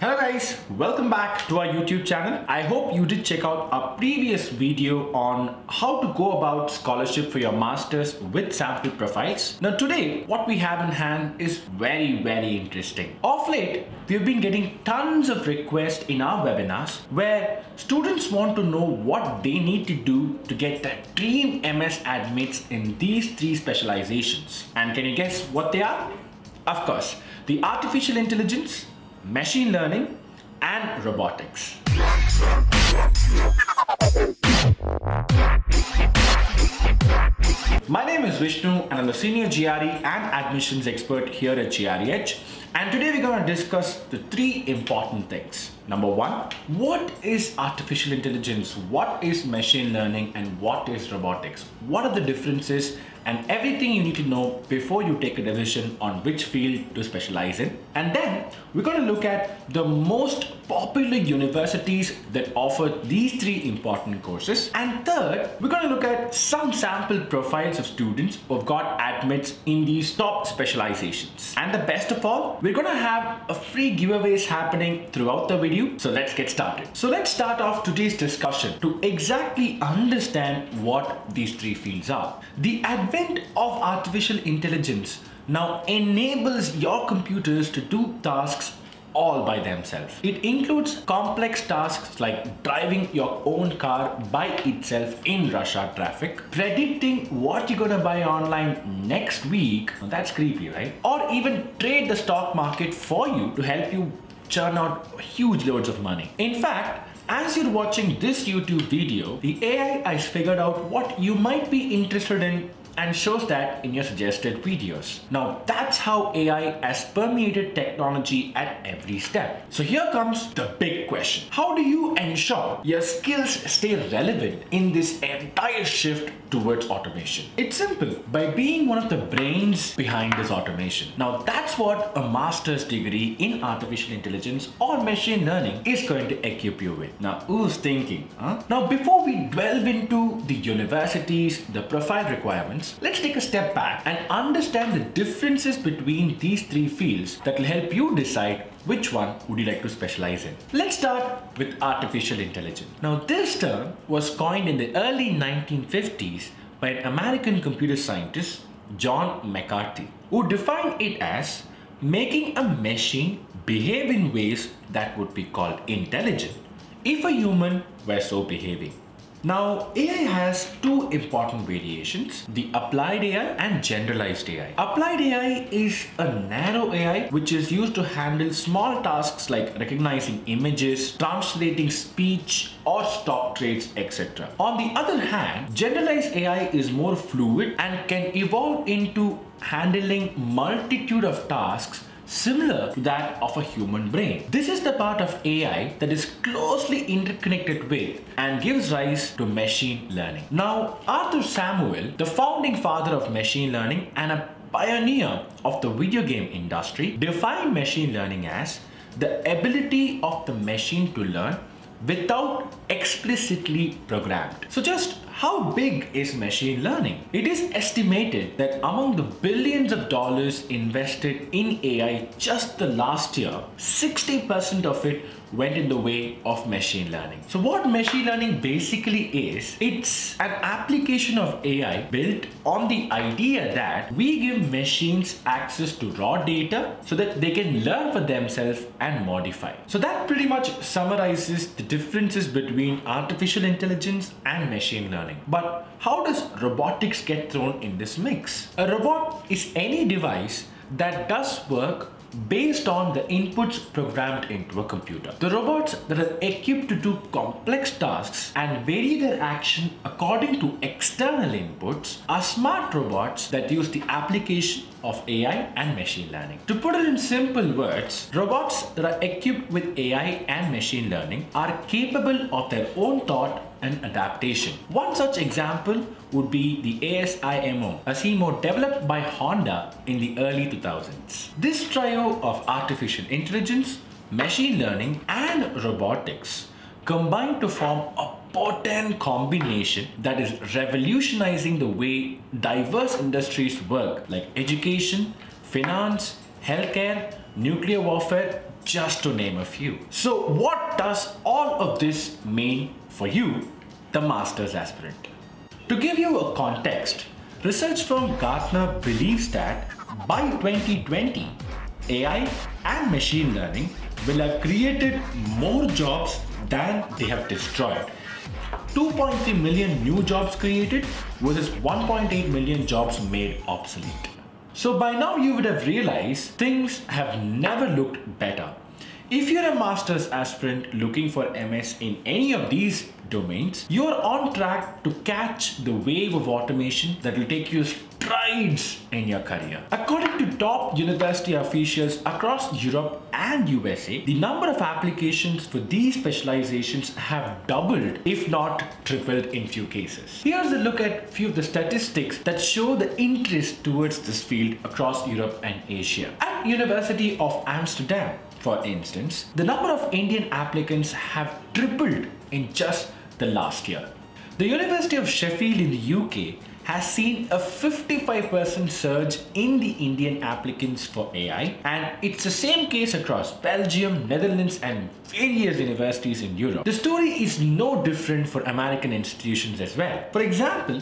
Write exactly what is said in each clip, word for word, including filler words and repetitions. Hello guys, welcome back to our YouTube channel. I hope you did check out our previous video on how to go about scholarship for your masters with sample profiles. Now today, what we have in hand is very, very interesting. Of late, we've been getting tons of requests in our webinars where students want to know what they need to do to get their dream M S admits in these three specializations. And can you guess what they are? Of course, the artificial intelligence, machine learning, and robotics. My name is Vishnu and I'm the Senior G R E and Admissions Expert here at G R E Edge. And today we're going to discuss the three important things. Number one, what is artificial intelligence? What is machine learning? And what is robotics? What are the differences and everything you need to know before you take a decision on which field to specialize in? And then we're going to look at the most popular universities that offer these three important courses. And third, we're going to look at some sample profiles of students who've got admits in these top specializations. And the best of all, we're gonna have a free giveaways happening throughout the video, so let's get started. So let's start off today's discussion to exactly understand what these three fields are. The advent of artificial intelligence now enables your computers to do tasks all by themselves. It includes complex tasks like driving your own car by itself in rush hour traffic, predicting what you're gonna buy online next week, well, that's creepy, right? Or even trade the stock market for you to help you churn out huge loads of money. In fact, as you're watching this YouTube video, the A I has figured out what you might be interested in and shows that in your suggested videos. Now that's how A I has permeated technology at every step. So here comes the big question. How do you ensure your skills stay relevant in this entire shift towards automation? It's simple, by being one of the brains behind this automation. Now that's what a master's degree in artificial intelligence or machine learning is going to equip you with. Now who's thinking, huh? Now before we delve into the universities, the profile requirements, let's take a step back and understand the differences between these three fields that will help you decide which one would you like to specialize in. Let's start with artificial intelligence. Now this term was coined in the early nineteen fifties by an American computer scientist, John McCarthy, who defined it as making a machine behave in ways that would be called intelligent if a human were so behaving. Now, A I has two important variations, the applied A I and generalized A I. Applied A I is a narrow A I which is used to handle small tasks like recognizing images, translating speech or stock trades, et cetera. On the other hand, generalized A I is more fluid and can evolve into handling multitude of tasks similar to that of a human brain. This is the part of A I that is closely interconnected with and gives rise to machine learning. Now, Arthur Samuel, the founding father of machine learning and a pioneer of the video game industry, defined machine learning as the ability of the machine to learn without explicitly programmed. So just how big is machine learning? It is estimated that among the billions of dollars invested in A I just the last year, sixty percent of it went in the way of machine learning. So what machine learning basically is, it's an application of A I built on the idea that we give machines access to raw data so that they can learn for themselves and modify. So that pretty much summarizes the differences between artificial intelligence and machine learning. But how does robotics get thrown in this mix? A robot is any device that does work based on the inputs programmed into a computer. The robots that are equipped to do complex tasks and vary their action according to external inputs are smart robots that use the application of A I and machine learning. To put it in simple words, robots that are equipped with A I and machine learning are capable of their own thought and adaptation. One such example would be the ASIMO, ASIMO developed by Honda in the early two thousands. This trio of artificial intelligence, machine learning, and robotics combined to form a potent combination that is revolutionizing the way diverse industries work, like education, finance, healthcare, nuclear warfare, just to name a few. So what does all of this mean for you, the master's aspirant? To give you a context, research from Gartner believes that by twenty twenty, A I and machine learning will have created more jobs than they have destroyed. two point three million new jobs created versus one point eight million jobs made obsolete. So by now you would have realized things have never looked better. If you're a master's aspirant looking for M S in any of these domains, you're on track to catch the wave of automation that will take you strides in your career. According to top university officials across Europe and U S A, the number of applications for these specializations have doubled, if not tripled in few cases. Here's a look at few of the statistics that show the interest towards this field across Europe and Asia. At University of Amsterdam, for instance, the number of Indian applicants have tripled in just the last year. The University of Sheffield in the U K has seen a fifty-five percent surge in the Indian applicants for A I, and it's the same case across Belgium, Netherlands, and various universities in Europe. The story is no different for American institutions as well. For example,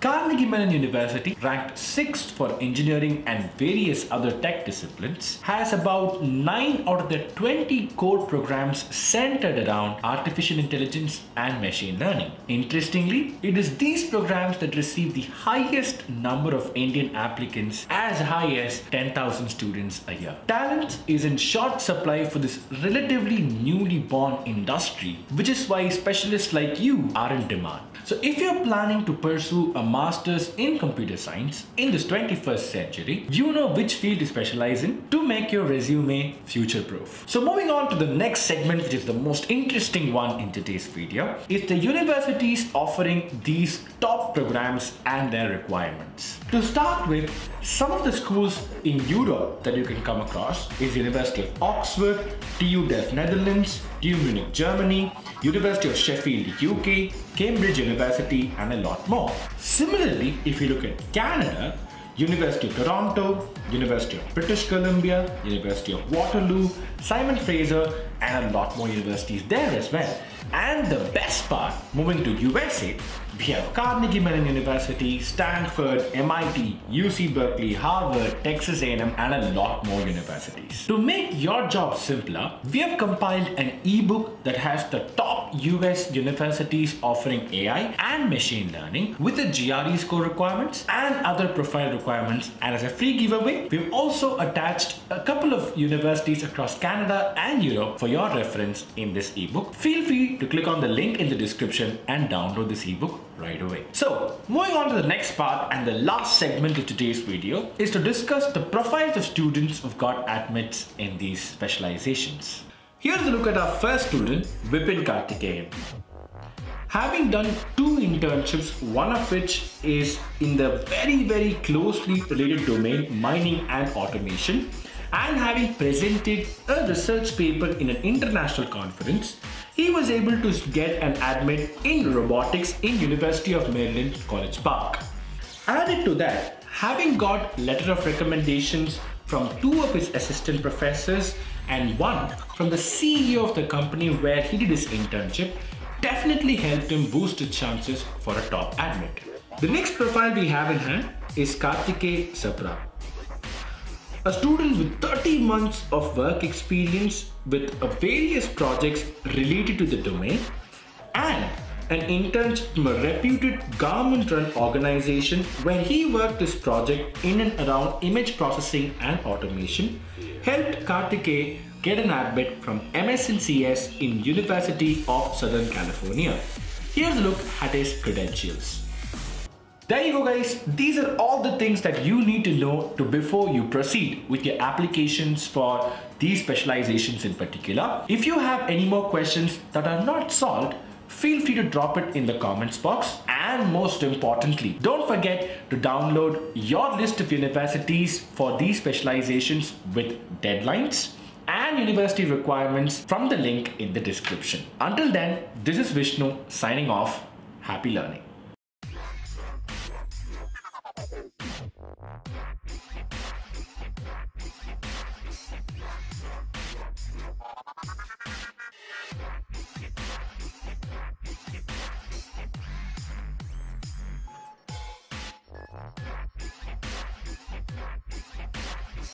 Carnegie Mellon University, ranked sixth for engineering and various other tech disciplines, has about nine out of the twenty core programs centered around artificial intelligence and machine learning. Interestingly, it is these programs that receive the highest number of Indian applicants, as high as ten thousand students a year. Talent is in short supply for this relatively newly born industry, which is why specialists like you are in demand. So if you're planning to pursue a master's in computer science in this twenty-first century, you know which field to specialize in to make your resume future-proof. So moving on to the next segment, which is the most interesting one in today's video, is the universities offering these top programs and their requirements. To start with, some of the schools in Europe that you can come across is University of Oxford, T U Delft Netherlands, T U Munich Germany, University of Sheffield U K, Cambridge University, and a lot more. Similarly, if you look at Canada, University of Toronto, University of British Columbia, University of Waterloo, Simon Fraser, and a lot more universities there as well. And the best part, moving to U S A, we have Carnegie Mellon University, Stanford, M I T, U C Berkeley, Harvard, Texas A and M, and a lot more universities. To make your job simpler, we have compiled an ebook that has the top U S universities offering A I and machine learning with the G R E score requirements and other profile requirements. And as a free giveaway, we've also attached a couple of universities across Canada and Europe for your reference in this ebook. Feel free to click on the link in the description and download this ebook right away. So moving on to the next part and the last segment of today's video is to discuss the profiles of students who've got admits in these specializations. Here's a look at our first student, Vipin Kartikeyan. Having done two internships, one of which is in the very, very closely related domain, mining and automation, and having presented a research paper in an international conference, he was able to get an admit in robotics in University of Maryland College Park. Added to that, having got letter of recommendations from two of his assistant professors and one from the C E O of the company where he did his internship, definitely helped him boost his chances for a top admit. The next profile we have in hand is Kartikay Sapra, a student with thirty months of work experience with various projects related to the domain and an internship from a reputed government-run organization where he worked this project in and around image processing and automation, helped Kartikay get an admit from M S N C S in University of Southern California. Here's a look at his credentials. There you go guys, these are all the things that you need to know to before you proceed with your applications for these specializations in particular. If you have any more questions that are not solved, feel free to drop it in the comments box. And most importantly, don't forget to download your list of universities for these specializations with deadlines and university requirements from the link in the description. Until then, this is Vishnu signing off. Happy learning.